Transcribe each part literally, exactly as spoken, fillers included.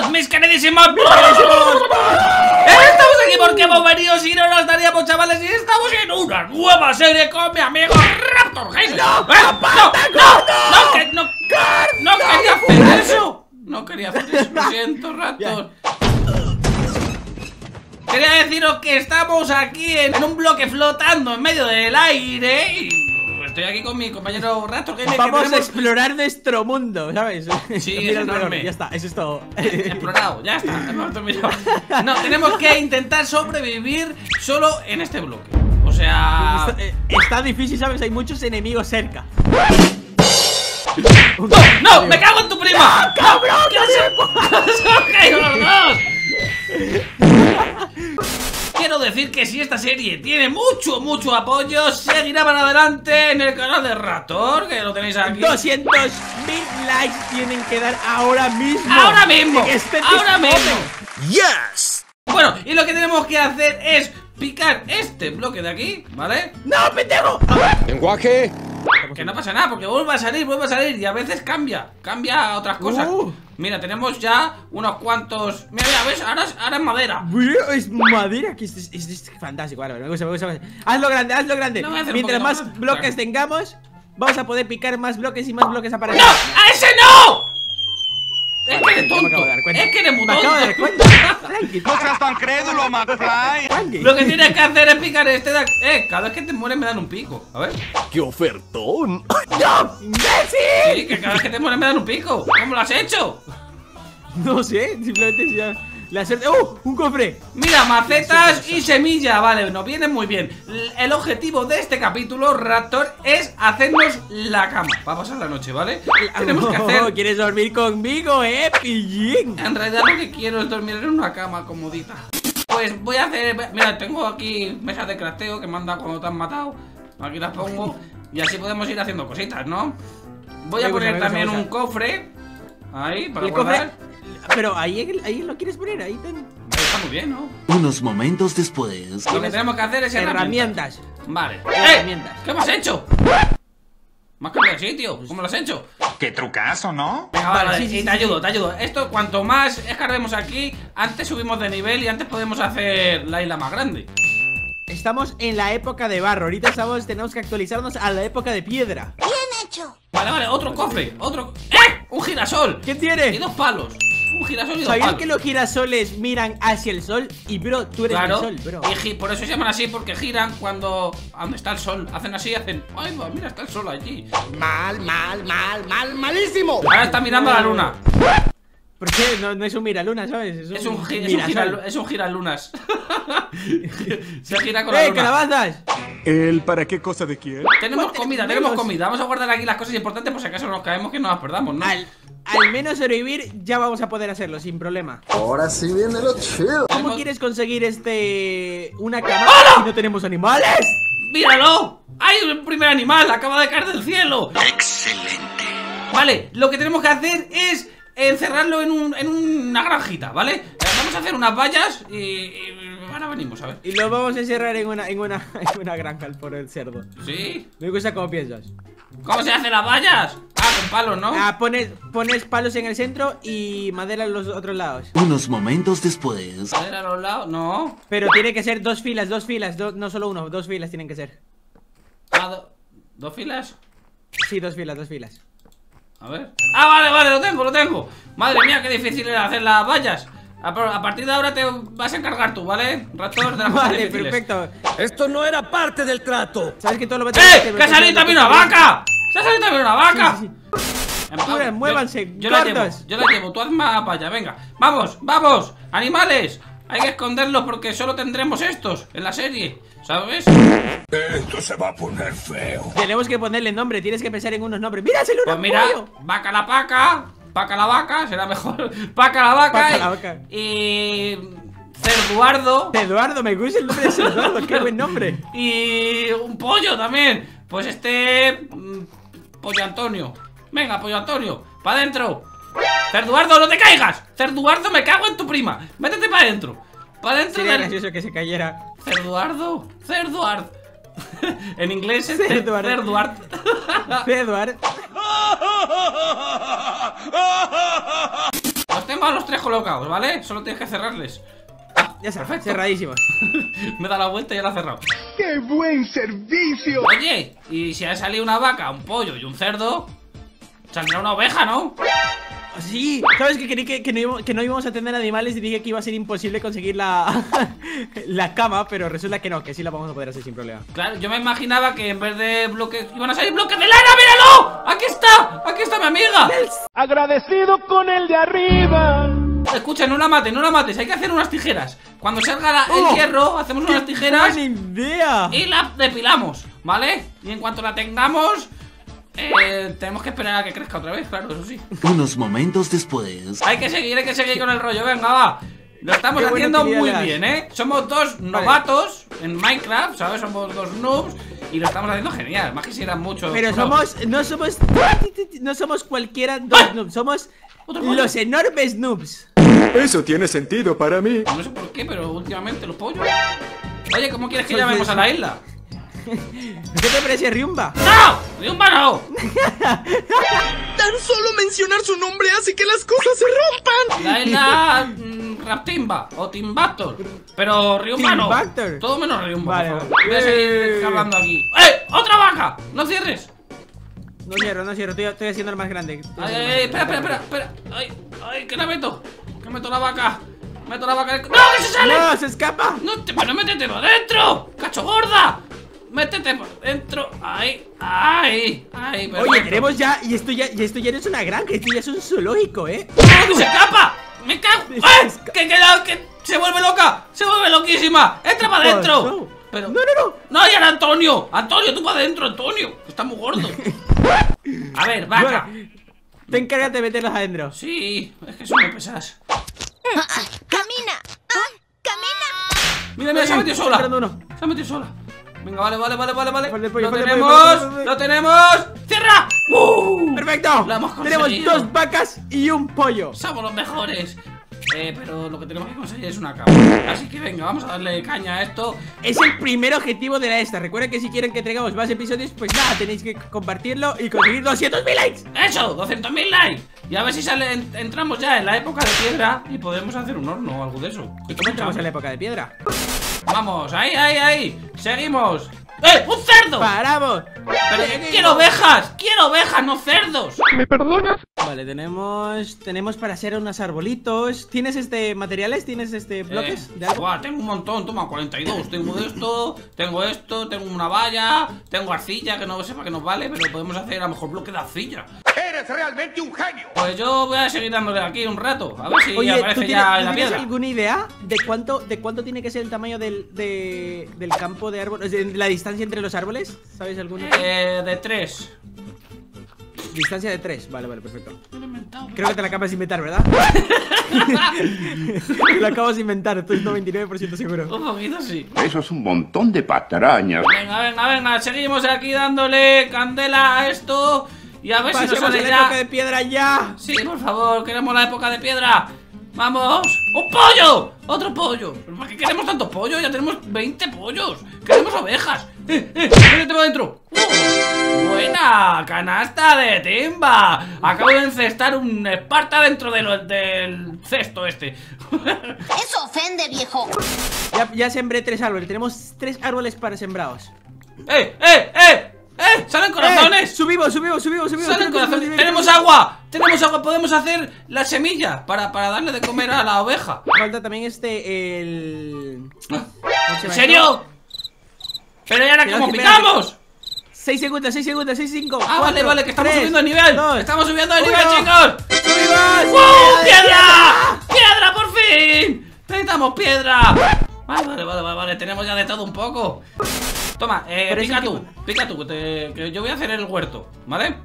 ¡Bienvenidos, mis queridísimos! Estamos aquí porque hemos venido, si no nos daríamos, chavales. Y estamos en una nueva serie con mi amigo Raptor Gamer. ¡No! ¡No! ¡No! ¡No! ¡No quería hacer eso! No quería hacer eso, lo siento, Raptor. Quería deciros que estamos aquí en un bloque flotando en medio del aire y... estoy aquí con mi compañero Raptor Gamer. Vamos que tenemos... a explorar nuestro mundo, ¿sabes? Sí, es enorme. Ya está, eso es todo. Explorado, ya está. No, tenemos que intentar sobrevivir solo en este bloque. O sea... Está, está difícil, ¿sabes? Hay muchos enemigos cerca. ¡No! ¡No! ¡Me cago en tu prima! ¡No, cabrón! ¡Que se... los dos! Quiero decir que si esta serie tiene mucho, mucho apoyo, seguirá para adelante en el canal de Raptor, que lo tenéis aquí. doscientos mil likes tienen que dar ahora mismo. Ahora mismo, ahora mismo. Yes. Bueno, y lo que tenemos que hacer es picar este bloque de aquí, ¿vale? ¡No, pendejo! Lenguaje. Que no pasa nada, porque vuelve a salir, vuelve a salir. Y a veces cambia, cambia a otras cosas. uh. Mira, tenemos ya unos cuantos. Mira, mira, ¿ves? Ahora es, ahora es madera. Mira, es madera, que es, es, es fantástico. Ahora, me gusta, me gusta, me gusta. Hazlo grande, hazlo grande. No, mientras más grande. bloques claro. tengamos, vamos a poder picar más bloques y más bloques aparecen. ¡No! ¡A ese no! Es que eres tonto, es que eres muy tonto. No seas tan crédulo, McFly. Lo que tienes que hacer es picar este de... Eh, cada vez que te mueres me dan un pico. A ver. ¡Qué ofertón! ¡No! ¡Messi! Sí, que cada vez que te mueres me dan un pico. ¿Cómo lo has hecho? No sé, simplemente ya... la suerte... ¡Oh! ¡Un cofre! Mira, macetas y semilla. Vale, nos viene muy bien. El objetivo de este capítulo, Raptor, es hacernos la cama para pasar la noche, ¿vale? Tenemos que hacer... ¿Quieres dormir conmigo, eh, pillín? En realidad lo que quiero es dormir en una cama comodita. Pues voy a hacer... Mira, tengo aquí mesas de crafteo que me han dado cuando te han matado. Aquí las pongo y así podemos ir haciendo cositas, ¿no? Voy a poner también un cofre ahí para guardar. Pero ahí, ahí lo quieres poner, ahí ten... está muy bien, ¿no? Unos momentos después. Lo que tenemos que hacer es herramientas. Vale. Herramientas. ¿Eh? ¿Qué hemos hecho? ¿Me has cambiado de sitio? ¿Cómo lo has hecho? Qué trucazo, ¿no? Venga, vale, vale, sí, sí, sí, te ayudo, te ayudo. Esto, cuanto más escarbemos aquí, antes subimos de nivel y antes podemos hacer la isla más grande. Estamos en la época de barro. Ahorita estamos, tenemos que actualizarnos a la época de piedra. Bien hecho. Vale, vale, otro cofre, otro... ¡Eh! ¡Un girasol! ¿Qué tiene? Y dos palos. ¿Sabías que los girasoles miran hacia el sol? Y bro, tú eres claro, el sol, bro. Y por eso se llaman así, porque giran cuando... donde está el sol, hacen así, hacen... ¡Ay, mira, está el sol allí! Mal, mal, mal, mal, malísimo. Ahora está mirando no, a la luna. ¿Por qué? No, no es un miralunas, ¿sabes? Es un, es un, gi es un, giral es un giralunas. Se gira con la luna. ¡Eh, calabazas! ¿El para qué cosa de quién? Tenemos comida, tenemos comida. Vamos a guardar aquí las cosas importantes por si acaso nos caemos que no las perdamos, ¿no? Al... al menos sobrevivir ya vamos a poder hacerlo sin problema. Ahora sí viene lo chido. ¿Cómo quieres conseguir este... una cama si no tenemos animales? ¡Míralo! ¡Hay un primer animal! ¡Acaba de caer del cielo! ¡Excelente! Vale, lo que tenemos que hacer es encerrarlo en, un, en una granjita, ¿vale? Vamos a hacer unas vallas y... y... ahora venimos, a ver. Y lo vamos a encerrar en una, en una, en una granja por el cerdo. ¿Sí? Me gusta cómo piensas. ¿Cómo se hacen las vallas? Ah, con palos, ¿no? Ah, pones, pones palos en el centro y madera a los otros lados. Unos momentos después. ¿Madera a los lados? No. Pero tiene que ser dos filas, dos filas, do, no solo uno, dos filas tienen que ser. Ah, do, ¿dos filas? Sí, dos filas, dos filas. A ver. Ah, vale, vale, lo tengo, lo tengo. Madre mía, qué difícil era hacer las vallas. A partir de ahora te vas a encargar tú, ¿vale? Raptor de las cosas difíciles. Perfecto. Esto no era parte del trato. ¿Sabes que todo lo va a tener? ¡Eh! ¡Que ha salido también una vaca! ¡Se ha salido también una vaca! Sí, sí, sí. Pura, ¡muévanse! Yo, yo la llevo, yo la llevo. Tú haz más vaya, venga. ¡Vamos, vamos! ¡Animales! Hay que esconderlos porque solo tendremos estos en la serie, ¿sabes? Esto se va a poner feo. Tenemos que ponerle nombre, tienes que pensar en unos nombres. ¡Mira, se lo pues mira, pollo. Vaca la paca. Paca la vaca, será mejor. Paca la vaca, Paca y, la vaca. y... Eduardo. Eduardo, me gusta el nombre de Eduardo, qué buen nombre. Y un pollo también. Pues este... Pollo Antonio. Venga, Pollo Antonio, para adentro. Eduardo, no te caigas. Eduardo, me cago en tu prima. Métete para adentro. Para adentro. Sería gracioso que se cayera. Eduardo, Eduardo. En inglés es Edward. Edward. Edward. Los tengo a los los tres colocados, ¿vale? Solo tienes que cerrarles. Ya está, perfecto. Cerradísimos. Me da la vuelta y ya la he cerrado. ¡Qué buen servicio! Oye, y si ha salido una vaca, un pollo y un cerdo, saldrá una oveja, ¿no? Sí, ¿sabes que creí que, que, no, que no íbamos a tener animales y dije que iba a ser imposible conseguir la, la cama, pero resulta que no, que sí la vamos a poder hacer sin problema? Claro, yo me imaginaba que en vez de bloques iban a salir bloques de lana, ¡míralo! ¡Aquí está! ¡Aquí está mi amiga! Agradecido con el de arriba. Escucha, no la mates, no la mates, hay que hacer unas tijeras. Cuando salga la, el oh, hierro, hacemos unas tijeras idea. Y la depilamos, ¿vale? Y en cuanto la tengamos... Eh, tenemos que esperar a que crezca otra vez, claro, eso sí. Unos momentos después. Hay que seguir, hay que seguir con el rollo, venga, va. Lo estamos Qué haciendo muy las... bien, ¿eh? Somos dos novatos vale. en Minecraft, ¿sabes? Somos dos noobs y lo estamos haciendo genial, más que si eran muchos. Pero noobs. somos, no somos, no somos cualquiera dos ¡Ah! noobs, somos los enormes noobs. Eso tiene sentido para mí. No sé por qué, pero últimamente los pollos. Oye, ¿cómo quieres que Soy llamemos de... a la isla? ¿Qué te parece Riumba? ¡No! ¡Riumba no! Tan solo mencionar su nombre hace que las cosas se rompan. La isla mm, Raptimba o Timbactor. Pero Riumba no. Todo menos Riumba. Vale, vale. Voy a seguir hablando aquí. ¡Eh! ¡Otra vaca! ¡No cierres! No cierro, no cierro. Estoy, estoy haciendo el más grande. Ay, ay, espera, espera, espera, espera. Ay, ay, que la meto. Que meto la vaca. Meto la vaca. ¡No! ¡Que se sale! ¡No! ¡Se escapa! ¡No! Te, ¡Pero métetelo adentro! ¡Cacho gorda! Métete por dentro. Ay, ay, ay. Perfecto. Oye, tenemos ya. Y esto ya, y esto ya no es una granja, esto ya es un zoológico, eh. ¡Ah, se escapa! ¡Me cago! ¡Ay! ¡Que queda! ¡Que se vuelve loca! ¡Se vuelve loquísima! ¡Entra para adentro! Pero... ¡No, no, no! ¡No, ya era Antonio! ¡Antonio, tú para adentro, Antonio! ¡Está muy gordo! A ver, vaca. Bueno, te encargas de meterlas adentro. Sí, es que eso me pesas. ¡Camina! ¡Camina! Mira, mira, se ha metido sola. Se ha metido sola. Venga, vale, vale, vale, vale, vale. Lo pollo, tenemos, pollo, pollo, pollo. Lo tenemos. ¡Cierra! ¡Uh! Perfecto. Tenemos dos vacas y un pollo. Somos los mejores. Eh, pero lo que tenemos que conseguir es una cama. Así que venga, vamos a darle caña a esto. Es el primer objetivo de la esta. Recuerden que si quieren que traigamos más episodios, pues nada, tenéis que compartirlo y conseguir doscientos mil likes. ¡Eso! ¡doscientos mil likes! Y a ver si sale, entramos ya en la época de piedra y podemos hacer un horno o algo de eso. ¿Y cómo entramos en la época de piedra? Vamos, ahí, ahí, ahí. Seguimos. ¡Eh! ¡Un cerdo! ¡Paramos! Pero eh, ¡quiero ovejas! ¡Quiero ovejas, no cerdos! ¿Me perdonas? Vale, tenemos... Tenemos para hacer unos arbolitos. ¿Tienes este materiales? ¿Tienes este bloques? Eh, de algo? Wow, tengo un montón, toma, cuarenta y dos. Tengo esto, tengo esto, tengo una valla. Tengo arcilla, que no sé para qué nos vale. Pero podemos hacer a lo mejor bloques de arcilla. ¡Eres realmente un genio! Pues yo voy a seguir dándole aquí un rato. A ver si Oye, aparece ¿tú tienes, ya ¿tú la piedra? ¿Tienes alguna idea de cuánto, de cuánto tiene que ser el tamaño del, de, del campo de árboles? De la distancia entre los árboles, ¿sabes alguna? Eh, de tres. Distancia de tres, vale, vale, perfecto. Creo que te la acabas de inventar, ¿verdad? La acabas de inventar, estoy noventa y nueve por ciento seguro. Un poquito sí. Eso es un montón de patrañas. Venga, venga, venga, seguimos aquí dándole candela a esto. Y a ver Pasemos si nos sale ya. la época de piedra ya. Sí, por favor, queremos la época de piedra. ¡Vamos! ¡Un pollo! ¡Otro pollo! ¿Para qué queremos tantos pollos? Ya tenemos veinte pollos. ¡Queremos ovejas! ¡Eh, eh! ¡Métete para adentro! ¡Oh! ¡Buena! ¡Canasta de timba! Acabo de encestar un esparta dentro de lo, del cesto este. ¡Eso ofende, viejo! Ya, ya sembré tres árboles. Tenemos tres árboles para sembrados. ¡Eh, eh, eh! ¡Eh! ¡Salen corazones! Eh, subimos, subimos, subimos, subimos. ¡Salen corazones! ¡Tenemos agua! ¡Tenemos agua! Podemos hacer la semilla para, para darle de comer a la oveja. Falta también este, el... ¿En serio? ¡Pero ya ahora como picamos! seis segundos, seis segundos, seis, cinco. Ah, vale, vale, que estamos subiendo de nivel. ¡Estamos subiendo de nivel, chicos! ¡Subimos! ¡Wow! ¡Piedra! ¡Piedra, por fin! ¡Necesitamos piedra! Vale, vale, vale, vale, tenemos ya de todo un poco. Toma, eh, pica tú, pica tú, te, que yo voy a hacer el huerto, ¿vale?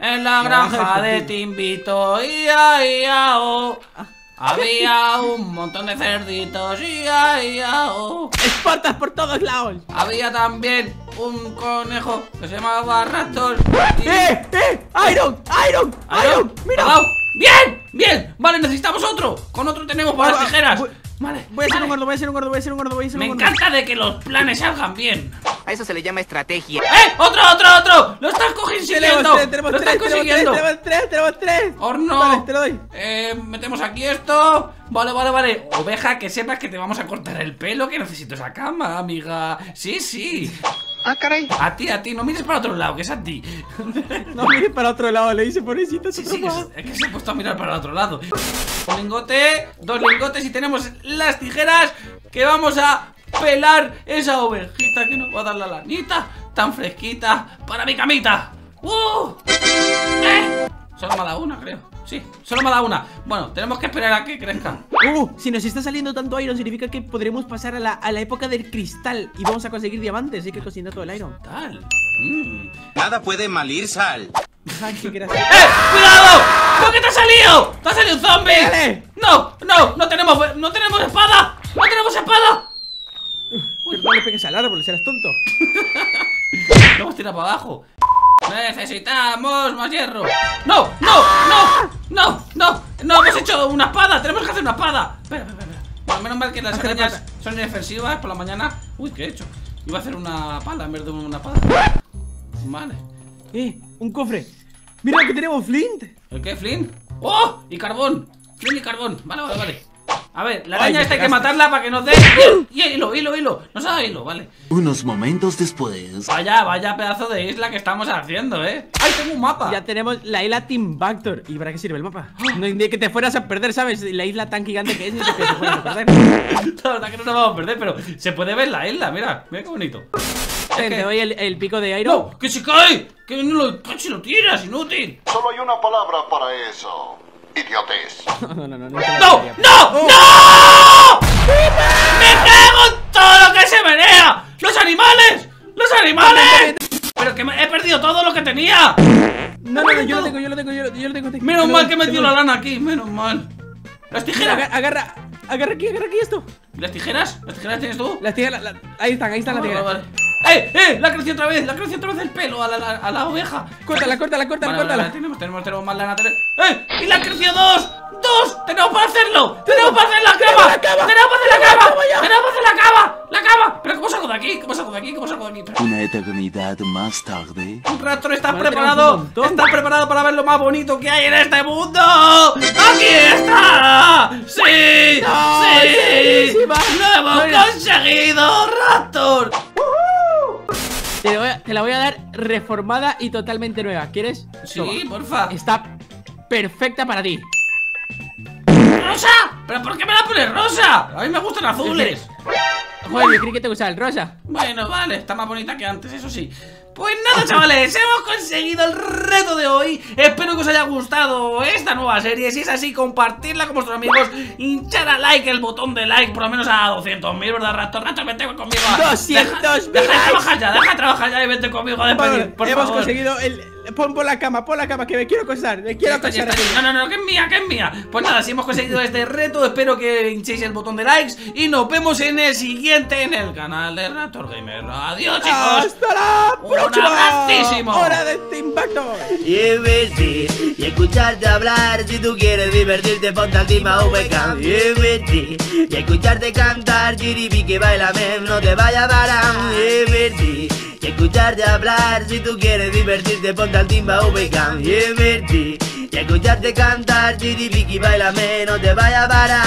En la granja de Timbito, ia, ia, oh, había un montón de cerditos, ia, ia, oh. Espartas por todos lados. Había también un conejo que se llamaba Raptor. Y... ¡Eh, eh! ¡Iron, Iron, Iron! ¡Mira! ¡Bien, bien! Vale, necesitamos otro. Con otro tenemos para las tijeras. Vale, voy a ser vale. un gordo, voy a ser un gordo, voy a ser un gordo, voy a ser un gordo. Me encanta de que los planes salgan bien. A eso se le llama estrategia. ¡Eh! ¡Otro, otro, otro! ¡Lo estás consiguiendo! ¡Lo estás consiguiendo! ¡Tenemos tres, tenemos tres! ¡Horno! Vale, te lo doy. Eh, metemos aquí esto. Vale, vale, vale. Oveja, que sepas que te vamos a cortar el pelo, que necesito esa cama, amiga. Sí, sí. Ah, caray. A ti, a ti, no mires para otro lado, que es a ti. No mires para otro lado, le dice pobrecita. Sí, sí, es, es que se ha puesto a mirar para el otro lado. Un lingote, dos lingotes y tenemos las tijeras que vamos a pelar esa ovejita que nos va a dar la lanita tan fresquita para mi camita. ¡Uh! ¿Eh? Solo me ha dado una, creo. Sí, solo me ha dado una. Bueno, tenemos que esperar a que crezcan. Uh, si nos está saliendo tanto iron, significa que podremos pasar a la, a la época del cristal y vamos a conseguir diamantes, así que cocina todo el iron. Tal. Mm. Nada puede mal ir, Sal. Ay, qué gracia. ¡Eh! ¡Cuidado! ¿Por qué te ha salido? ¡Te ha salido un zombie! ¡Dale! ¡No! ¡No! ¡No tenemos, no tenemos espada! ¡No tenemos espada! Uy, no le pegues al árbol, serás tonto. Lo hemos tirado para abajo. Necesitamos más hierro. No, no, no, no, no, no hemos hecho una espada. Tenemos que hacer una espada. Espera, espera, espera. Bueno, menos mal que las arañas son inofensivas por la mañana. Uy, ¿qué he hecho? Iba a hacer una pala en vez de una espada. Vale. Eh, un cofre. Mira que tenemos flint. ¿El qué, flint? ¡Oh! Y carbón. Flint y carbón. Vale, vale, vale. A ver, la araña esta hay que matarla para que nos dé hilo, hilo, hilo. Nos ha dado hilo, vale. Unos momentos después. Vaya, vaya pedazo de isla que estamos haciendo, eh. ¡Ay, tengo un mapa! Ya tenemos la isla Timbactor. ¿Y para qué sirve el mapa? No, ni que te fueras a perder, ¿sabes? La isla tan gigante que es, ni que te fueras a perder. La verdad que no nos vamos a perder, pero se puede ver la isla, mira, mira qué bonito. Te, te doy el, el pico de aire. ¡No! ¡Que se cae! ¡Que no lo, casi lo tiras, inútil! Solo hay una palabra para eso. Idiotes. No, no, no, no, no, no, no, no. Me cago en todo lo que se menea. Los animales, los animales. Pero que me he perdido todo lo que tenía. No, no, no, yo lo tengo, yo lo tengo, yo lo tengo, yo lo tengo. Menos mal que he metido la lana aquí, menos mal. Las tijeras. Agarra, agarra aquí, agarra aquí esto. ¿Las tijeras? ¿Las tijeras tienes tú? Las tijeras, la, la, ahí están, ahí están las tijeras. Vale, vale. ¡Eh! ¡Eh! ¡La creció otra vez! ¡La creció otra vez el pelo a la, la, a la oveja! ¡Córtala, córtala, córtala, vale, córtala! Vale, tenemos, tenemos, tenemos más lana. Tenemos... ¡Eh! ¡Y la creció dos! ¡Dos! ¡Tenemos para hacerlo! ¡Tenemos para hacer la cama! ¡Tenemos para hacer la cama! ¡Tenemos para hacer la cama! ¡La cama! ¿Pero cómo salgo de aquí? ¿Cómo salgo de aquí? ¿Cómo salgo de aquí? Pero... Una eternidad más tarde. Raptor, ¿estás vale, preparado? ¿Estás preparado para ver lo más bonito que hay en este mundo? ¡Aquí está! ¡Sí! No, ¡sí! ¡Lo hemos Mira. conseguido, Raptor! Te, voy a, te la voy a dar reformada y totalmente nueva. ¿Quieres? Sí, Toma. porfa. Está perfecta para ti. ¡Rosa! ¿Pero por qué me la pones rosa? A mí me gustan azules. Bueno, yo creí que te gustaba el rosa. Bueno, vale, está más bonita que antes, eso sí. Pues nada, chavales, hemos conseguido el reto de hoy. Espero que os haya gustado esta nueva serie. Si es así, compartirla con vuestros amigos. Hinchar a like, el botón de like, por lo menos a doscientos mil, ¿verdad, Raptor? Raptor, vente conmigo. ¡doscientos mil! Deja de trabajar ya, deja de trabajar ya y vente conmigo a despedir, por favor. Hemos conseguido el... Pon por la cama, pon la cama, que me quiero acostar, me quiero acostar. No, no, no, que es mía, que es mía. Pues nada, si hemos conseguido este reto, espero que hinchéis el botón de likes y nos vemos en el siguiente en el canal de Raptor Gamer. Adiós, chicos. Hasta la próxima. Hora de Timbactor. Y escucharte hablar, si tú quieres divertirte, ponte al Timbactor. Y escucharte cantar, chiripi que baila, no te vaya a parar. Y escucharte hablar, si tú quieres divertirte, ponte al Timbactor. Y escucharte cantar, chiripi que baila, no te vaya a parar.